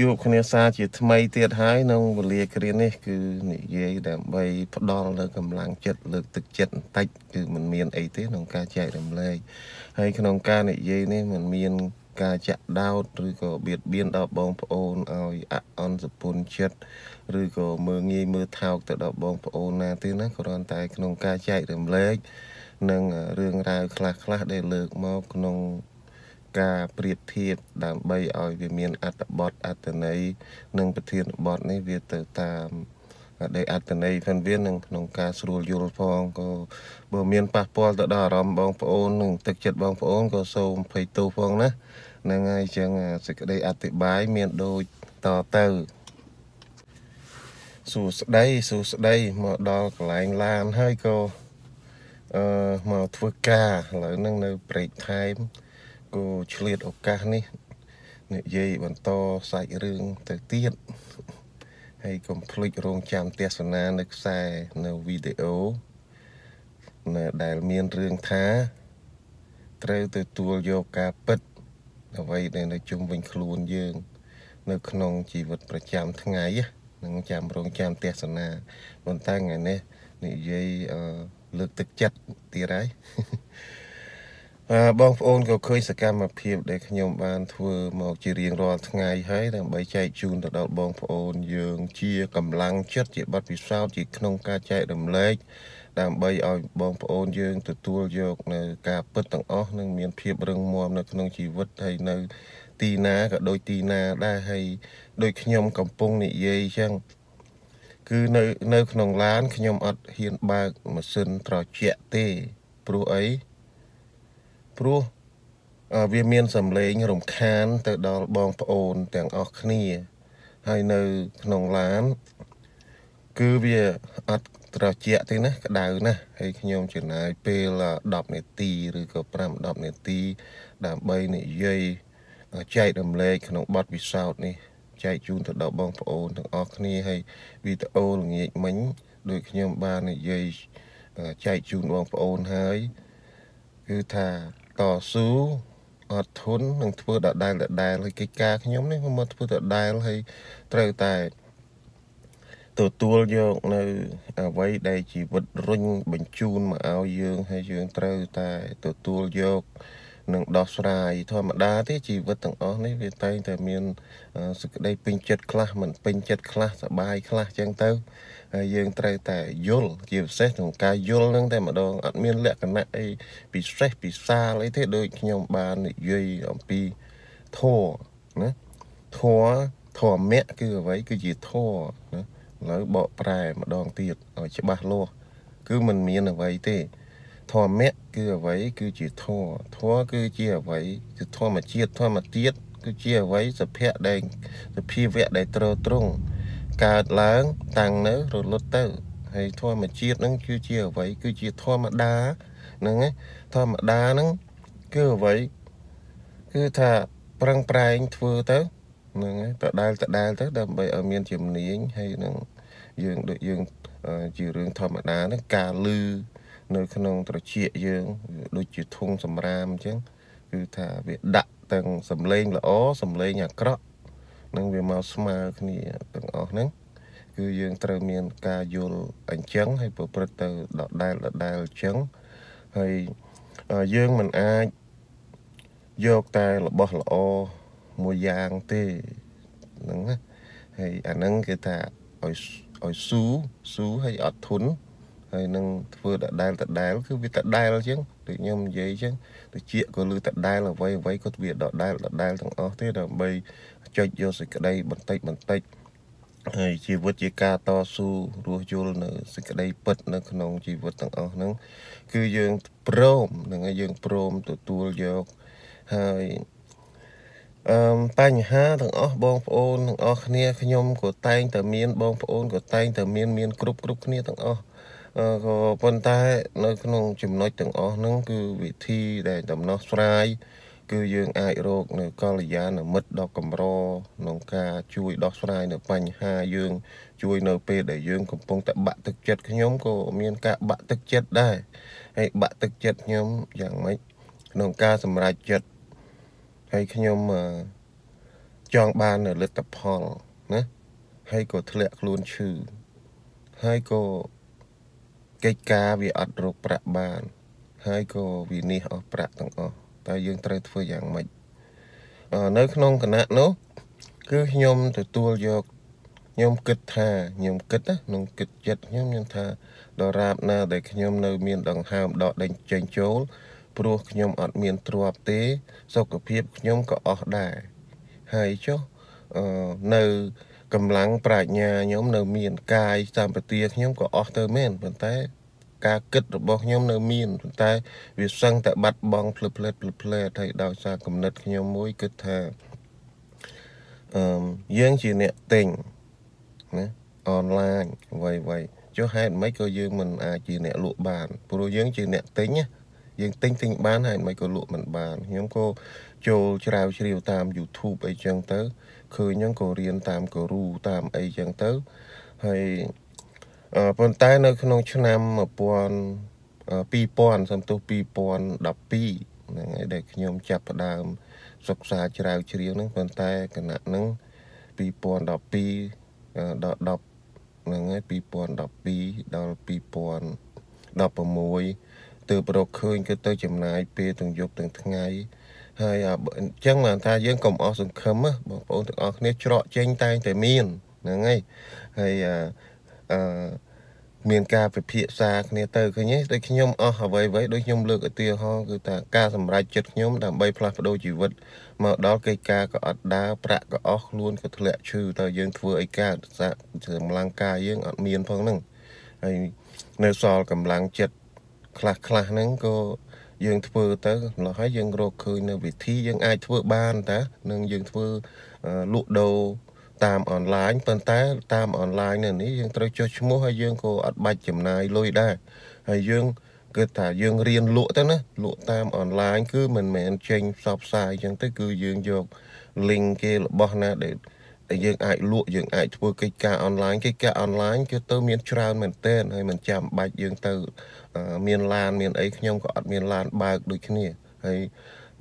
จูบคะแนนซาจิตไม่เทียดหายน้องบริเกรียนนี่คือนี่เย่ดำใบพดองเลิกกำลังเจ็ดเลิกตึกเจ็ดตักคือมันเมียนไอเต้น้องกาใจดำเลยให้ขนมกาเนี่ยเย่นี่มันเมียนกาจะดาวหรือก็เบียดเบียนดอกบองพโอนเอาอ่ะอันสปุนเช็ดหรือก็มืองี้มือเท้าแต่ดอกบองพโอนนาที่นั้นก็รอนตายขนมกาใจดำเลยนั่งเรื่องราวคลาคลาได้เลิกมอบขนมกาเปรียบเทียบดามใบอ้อยเวียนอัตบอดอัตเนยหนึ่งประเทศบอดในเวียเตอตามได้อัตเนยพันเวียนหนึ่งนองกาสรูยูร์ฟองก็บ่เมียนปะปอลตะดารำบองพโอนหนึ่งตึกจัดบองพโอนก็โซมไผ่ตูฟองนะนางไงเชียงศึกได้อัติบายเมียนโดยต่อเตอสู่สได้หมอดอกหลายลานให้ก็หมอทุกกาหลังนั่งในเบรกไทม์ก็เฉลี่ยโอกาสนี่เนี่ยเย่บันโตใส่เรื่องแต่เตี้ยให้คอมพลีทโรงจำเตียสนานักใส่ในวิดีโอเนี่ยได้เมียนเรื่องท้าเตรียมตัวโยกาปิดเอาไว้ในจุ่มวิ่งครูนยืงในขนมชีวิตประจำทั้งไงนั่งจำโรงจำเตียสนาบนตั้งไงเนี่ยเนี่ยเย่เลือกตึกจัดตีไรบางคนก็เคยสกัดมาเพียบเด็กขยมบานทัวหมอกจีเรียงรอนทั้งไงให้แต่ใบใจจูนแต่ดอกบางคนยืงเชียกำลังเชิดจีบัดพิศาวจีขนมกาใจดำเล็กแต่ใบอ้อยบางคนยืงตัวโยกในกาเปิดต่างอ้อนั่งเมียนเพียบเรื่องมวมในขนมชีวิตให้ในตีนากับโดยตีนาได้ให้โดยขยมกำปงนี่เย่ช่างคือในขนมร้านขยมอัดเฮียนบางมาซึนตรอเจเต้ปลุกไอพรูเวียนเมียนสำเร็จรำคาญแต่ดอกบองพโอนแต่งออกนี่ให้ในขนมร้านคือเวียอัดตราเจตีนะกระดาษนะให้ขยมเฉยนายเปล่าดอกในตีหรือก็ปรามดอกในตีดามใบในเยยใจดำเล็กขนมบอดวิสาวนี่ใจจูนแต่ดอกบองพโอนแต่งออกนี่ให้วิตาโอหลงยิ่งมิ้งโดยขยมบานในเยยใจจูนบองพโอนให้คือถ้าต่อสู้อดทนหนึ่งเพื่อได้ได้เลยกิจการขยมนี่มันเพื่อได้เลยเตรียมแต่ตัวโยกในไว้ได้ชีวิตรุ่งบรรจุมาเอาเยื่อให้เยื่อเตรียมแต่ตัวโยกหนึ่งดอกสายทอมดาที่ชีวิตต่างอ้อนี่เป็นแต่มีสุดได้เป็นเจ็ดคลาสมันเป็นเจ็ดคลาสสบายคลาสจังเต้ายืนเตะแต่ยลเกี่ยวเซตของการยลนั่งแต่มาดองอัดเมียนเล็กกันนะไอ้ปีเซตปีซาอะไรที่โดยขยมบานยืยอปีท่อนะท่อแม่คือไว้คือจีท่อนะแล้วเบาปลายมาดองตีดเอาจะบาโลคือมันมีอะไรไว้ทอแม่คือไว้คือจีท่อคือเจียไว้คือท่อมาเจียท่อมาเตียดคือเจียไว้สะเพะแดงสะพีแวะได้ตรงการล้างตังเนื้อรถรถเตอร์ให้ท่อมาเจียนั่งคือเจียไว้คือเจียท่อมาดานั่งไงท่อมาดานั่งคือไว้คือถ้าปรังปลายทั่วเตอร์นั่งไงแต่ได้เตอร์ดำไปเอาเมียนจมหนีให้นั่งยืงโดยยืงจีเรื่องธรรมดานั่งกาลือในขนมตระเจียยืงโดยจีทงสำรามจังคือถ้าเบียดดักตังสำเร็งละอ๋อสำเร็งอย่างกระนั่งเวียมาสมาคณีต่างออกนั่งคือยังเตรียมเมียนกาโยลอันจังให้ปรเตอดอกได้ละได้จังให้ยังมันอาโยกแต่ละบ่ละอมวยยางเตนั่งให้อันนั้นก็ถ้าอ่อยสู้ให้อดทนให้นั่งเพื่อได้ละคือวิตได้ละจังtự nhiên vậy chứ tự chia có lư tận đai là vay có việc đó đai là đai thằng ó thế là bây cho vô sự cái đây bận tay chỉ vượt chỉ ca to su rùa vô nữa sự cái đây bật nữa con ông chỉ vượt thằng ó nắng cứ dương prom nè dương prom tụi tôi vô hai tay ha thằng ó bong phôn thằng ó kia khi nhom của tay từ miền bong phôn của tay từ miền group kia thằng óก็ปนท้ายในขนมจุ่มน้อยต่างอ๋อนั่นคือวิธีได้ดำน้ำสลายคือยังไอโรคในกอลยานะมัดดอกกำรอนองกาช่วยดอกสลายในปัญหายังช่วยในเปได้ยังกำปองแต่บะตึกเจ็ดขยมก็มีนกะบะตึกเจ็ดได้ให้บะตึกเจ็ดขยมอย่างไม่นองกาสำหรับเจ็ดให้ขยม จองบานเลือดตะพองนะให้ก็ทะเลาะล้วนชื่อให้ก็เกยกาวิอัดรกประบานให้ก็วินิอประต่างอแต่ยังเตะตัวอย่างไม่เนื้อขนมขนาดนู้คือยมแต่ตัวยกยมกึศธายมกึศนะนงกึศจัดยมยันธาดอกราบนาเด็กยมเนื้อเมียนดังหามดอกแดงเจงโจลปลุกยมอัดเมียนตรวบเตะสกปรกยมก็ออกได้ให้เจ้าเนื้อกำลังปราชญายมเนื้อเมียนกายตามปฏิยมก็ออกเตอร์เมนเป็นแต่การกึศบอกยมเนื้อเมียนเป็นแต่วิสังแต่บัดบองพลุเพลิดเพลิดให้ดาวซากำเนิดยมมวยกึศธายังจีเนติงนะออนไลน์ไวๆจะให้ไม่ก็ยังมันอาจีเนลุบานพวกยังจีเนติงเนี่ยยังติงติงบ้านให้ไม่ก็ลุมันบานยังก็โจชราวเชียวตาม YouTube ไอจังเต๋อคือยังก็เรียนตามก็รู้ตามไอจังเต๋อให้ปนใต้ในขนมชนามปอนปีปอนสมตัวปีปอนดับปีนั่นไงเด็กยมจับดามศึกษาชราวเชียวนั่งปนใต้ขณะนั่งปีปอนดับปีดับนั่นไงปีปอนดับปีดับปีปอนดับประมวยเติบโตขึ้นก็เติบจำนายเปย์ถึงยกถึงทั้งไงให้จังหวะทายยังกลมออกสังคมอ่ะบอกโอ้ถึงออกเนี่ยเจาะเจงตายแต่เมียนนั่นไงให้เมียนกาไปเพียซากเนี่ยเติบคือเนี้ยโดยขยมออกเอาไว้ไว้โดยขยมเลือกเตี้ยห้องคือแต่กาสำหรับจุดขยมทำใบพลัดโดยชีวิตมาดอกไก่กาก็อัดดาประก็ออกล้วนก็ทะเลชื่อแต่ยังทัวไอ้กาจะเสริมร่างกายยังอัดเมียนพองนั่งให้เนื้อซอลกำลังจัดคลาคลานั้นก็ยังเพื่อแต่เราให้ยังรอคืนในวิธียังไอเพื่อบ้านแต่หนึ่งยังเพื่อลุโดตามออนไลน์เป็นแต่ตามออนไลน์เนี่ยนี่ยังต้องช่วยชั่วโมงให้ยังก็อัดใบจำนายลอยได้ให้ยังเกิดแต่ยังเรียนลุแต่นะลุตามออนไลน์คือมันเหมือนเชงสอบสายยังแต่คือยังโยกลิงเกลบอหน้าเด็ดยังไอลุยังไอเพื่อกิจการออนไลน์กิจการออนไลน์ก็ต้องมีชรานเหมือนเต้นให้มันจำใบยังเติร์เมียนลานเมียนไอ้ขยมก็อัดเมียนลานบากโดยขี้นี่ให้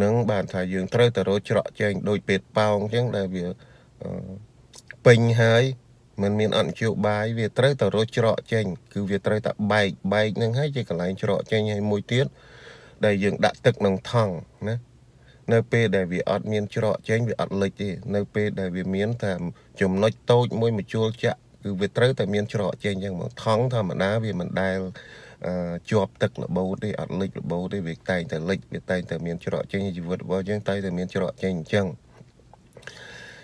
นังบานถ่ายยืนเตะแต่รถเจาะแจงโดยเป็ดเป่าจังได้เบี้ยปิงหายมันเมียนอันเชียวใบเบี้ยเตะแต่รถเจาะแจงคือเบี้ยเตะแต่ใบใบนั่งให้ใจกันไหลเจาะแจงให้มวยเตี้ยได้ยืนดักตึกนังท่องนะในเป้ได้เบี้ยอัดเมียนเจาะแจงเบี้ยอัดเลยจีในเป้ได้เบี้ยเมียนแต่จมน้อยโตมวยมันชัวจะคือเบี้ยเตะแต่เมียนเจาะแจงยังมันท้องทำมันได้เบี้ยมันได้จอบตึกหรือโบได้อัดเล็กหรือโบได้เบียดไตแต่เล็กเบียดไตแต่เมียนจระเจงชีวิตว่ายังไตแต่เมียนจระเจงจัง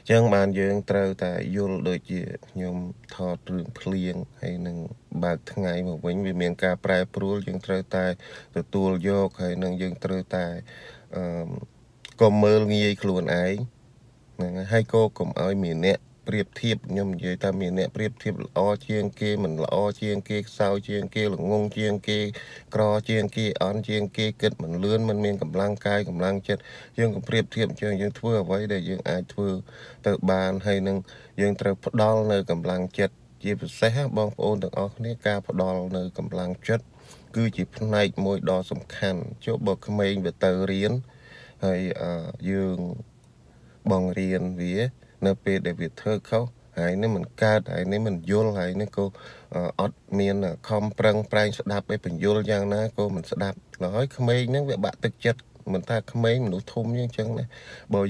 จังบานยังเตอแต่ยุลโดยจียมทอดเรื่องเพลียงให้หนึ่งบาดทั้งไงเหมือนวิ่งเมียนกาปลายปลุกยังเตอแต่ตัวโยกให้หนึ่งยังเตอแต่ก็เมื่อเงยขลุ่นไอให้ก็กลมไอเมียนเนี่ยเปรียบเทียบยมเยตามีเนี่ยเปรียบเทียบอเชียงเกเหมือนอเชียงเกสาวเชียงเกหรืองงเชียงเกกรอเชียงเกอ่อนเชียงเกเกิดเหมือนเลื่อนมันเมียนกับร่างกายกับร่างจิตยังกับเปรียบเทียบยังเพื่อไว้ได้ยังอายเพื่อเติบบานให้นึงยังเติบดอลเนยกับร่างจิตจีบแซ่บองโอนต่างออกนี่กาพดอลเนยกับร่างจิตคือจีบในมวยดอสำคัญเจ้าบอกเมย์แบบเตอเรียนให้ยังบองเรียนวิเนเปเดวิดเธอเขาหายนี่มันกาดหายนี่มันโยลหายนี่ก็อดเมียนคอมปรังปรายสดับไปเป็นโยลอย่างนะก็มันสดับร้อยขมิ้นนั่งแบบบะตึกจัดเหมือนตาขมิ้นหนูทุ่มยังจังเลยบ่อ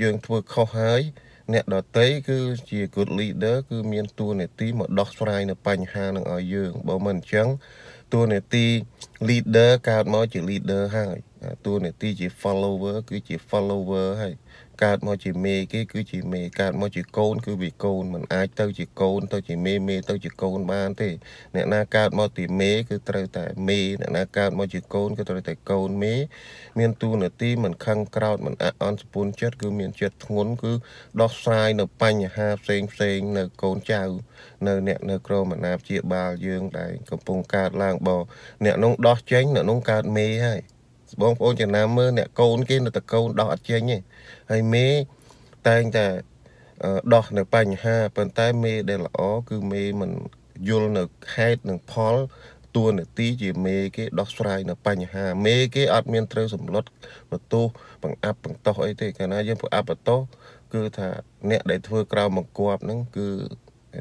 ยังทัวเขาหายเนี่ยดอเต้คือจีกุดลีเด้อคือเมียนตัวเนี่ยตีหมดดอกสไลน์เนี่ยปัญหาหนึ่งเอาเยอะบ่มันจังตัวเนี่ยตีลีเดอร์การมอจีลีเดอร์ให้ตัวเนี่ยตีจี follower คือจี follower ให้การมอจีเมย์คือจีเมย์การมอจีโกนคือบีโกนมันไอเต้าจีโกนเต้าจีเมย์เต้าจีโกนบ้านที่เนี่ยนาการมอตีเมย์คือเต้าแต่เมย์เนี่ยนาการมอจีโกนคือเต้าแต่โกนเมย์เมียนตัวเนี่ยตีมันคังกราวด์มันออนสปูนเจ็ดคือเมียนเจ็ดงนคือดอกทรายเนี่ยปัญหาเซงเนี่ยโกนเจ้าเนี่ยโกรมันอาบจีบาลยืงได้กับปงการล่างบ่อเนี่ยน้องดอกเจ้งเนี่ยน้องการเมย์ให้บางคนจะน้ำมือเนี่ยโกนกินแต่โกนดอกเจงเนี่ยให้เมย์แต่งแต่ดอกเนี่ยปัญหาเป็นแต่เมย์ได้ละอ๋อคือเมย์มันยุลเนี่ยให้หนึ่งพอลตัวเนี่ยตีจีเมย์ก็ดอกสไลน์เนี่ยปัญหาเมย์ก็อัดเมียนเตอร์สมรสประตูบังอับบังโตไอ้ที่กันนะยังพวกอับประตู cứ thà nẹt để thưa cào một quạt nó cứ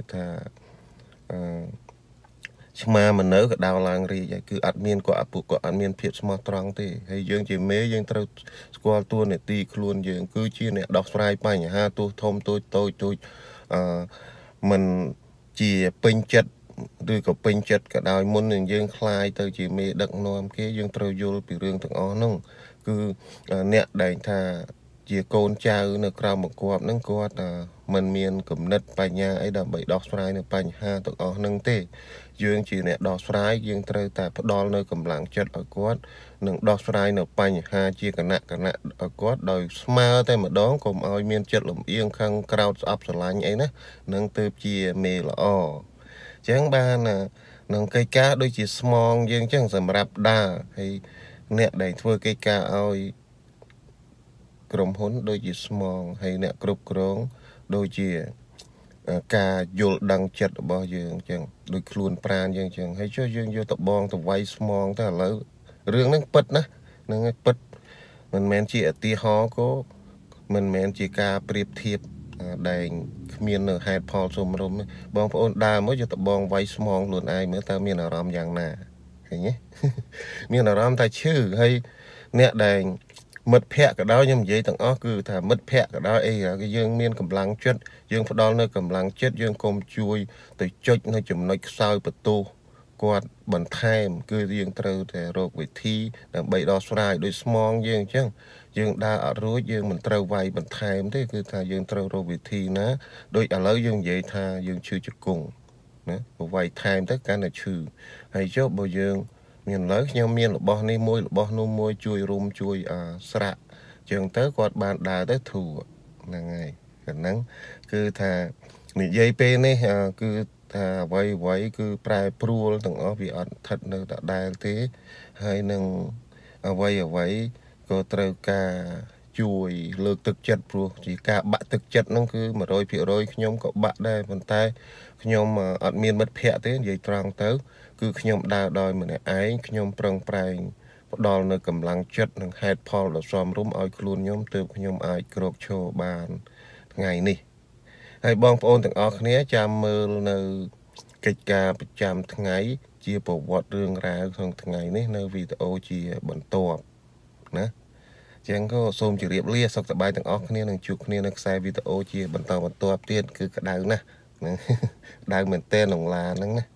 thà mà mình nỡ cái đào làng gì vậy cứ admin của app của admin phiền smart trang thì hay dương chỉ mấy dương tao qua tua này ti luôn dương cứ chia này đọc sai bài nhà ha tôi thông tôi mình chỉ pin chậtด้วยกับเป็นจัดกระดายมุนอย่างยังคลายเตอร์จีเมดักนอมเกยังเตอร์ยูลปีเรื่องต่างอ๋อนั่งคือเนี่ยได้ท่าจีโกนชาอือในคราวมากว่านั่งกว่ามันมีนกับนัดปัญญาไอ้ดำใบดอกสไลในปัญหาต่างอ๋อนั่งเตยยังจีเนี่ยดอกสไลยังเตอร์แต่พอดอลในกำลังจัดกว่าหนึ่งดอกสไลในปัญหาจีกันหนักกว่าโดยสมาร์ทแต่มาดองกลมเอามีนจัดลมเอียงข้างคราวอัพสไลไอ้นะนั่งเตยจีเมละอ๋อจังบ้านน่ะนังไก่กาโดยจีสมองยังจังสำหรับดาให้เนี่ยได้ทั่วไก่กาเอากรมหนโดยจีสมองให้เนี่ยกรุบกรองโดยจีกาโยลดังจัดบ่ยังจังโดยคลุนปราณยังจังให้ช่วยยังโยตบองตบไว้สมองแต่แล้วเรื่องนั้นปิดนะนั่งปิดมันแมนจีตีฮอก็มันแมนจีกาเปรียบเทียบได้เมียนเหนือไฮพอลสมรมบองพอนดาเมื่อจะตบองไว้สมองหลุนไอเมื่อตาเมียนอารมณ์อย่างน่ะเห็นไหมเมียนอารมณ์แต่ชื่อให้เนี่ยได้มัดแพะกับดาวย่ำเย่ต่างอ้อคือถ้ามัดแพะกับดาวไอ้ก็ยังเมียนกำลังเช็ดยังพอดอนเลยกำลังเช็ดยังกลมช่วยแต่จดในจุ่มในซอยประตูกวาดบนไทม์คือยังเตอแต่โรควิธีใบดอสไลโดยสมองยังจังยังดาอรุณยังมันเตอไว้บนไทม์ได้คือถ้ายังเตอโรควิธีนะโดยอะไรยังใหญ่ถ้ายังชื่อจุกงนะไว้ไทม์แต่การน่ะชื่อให้เจ้าบ่ยังเมียนเลิกยังเมียนหลบบ่ในมวยหลบบ่โนมวยช่วยรุมช่วยสระยังเตอกวาดบานดาเตอถูกนั่งไงกันนั้นคือถ้านี่ใหญ่เป้เนี่ยคือถ้าไว้คือปลายปลัวต่างอ๋อพี่อัดทัดนึกแต่ได้ที่ให้นึงไว้ก็เตะกาช่วยเลือกตึกจัดปลัวจีกาบะตึกจัดนั่นคือมาโดยพี่โดยขยมก็บะได้บนใต้ขยมอัดมีนมัดแพะที่ใหญ่ตรังเตอคือขยมดาวดอยเหมือนไอ้ขยมเปล่งปลายดอลในกำลังจัดนั่งแฮดพอลเราซ้อมรุ่มอ้อยคลุนขยมเติมขยมไอ้กรอกโชบานไงนี่ไอ้บองโอนต่างออกเนี้ยจำมือในกิจการประจำทั้งไงเจียปวดเรื่องราวของทั้งไงนี่ในวิดีโอเจียบนตัวนะจังก็ส่งจีเรียบเรียสักแต่ใบต่างออกเนี้ยหนึ่งจุกเนี้ยนักใส่วิดีโอเจียบนตัวเตี้ยคือกระดาษนะดาวเหมือนเต้นหลงลานั่งนะ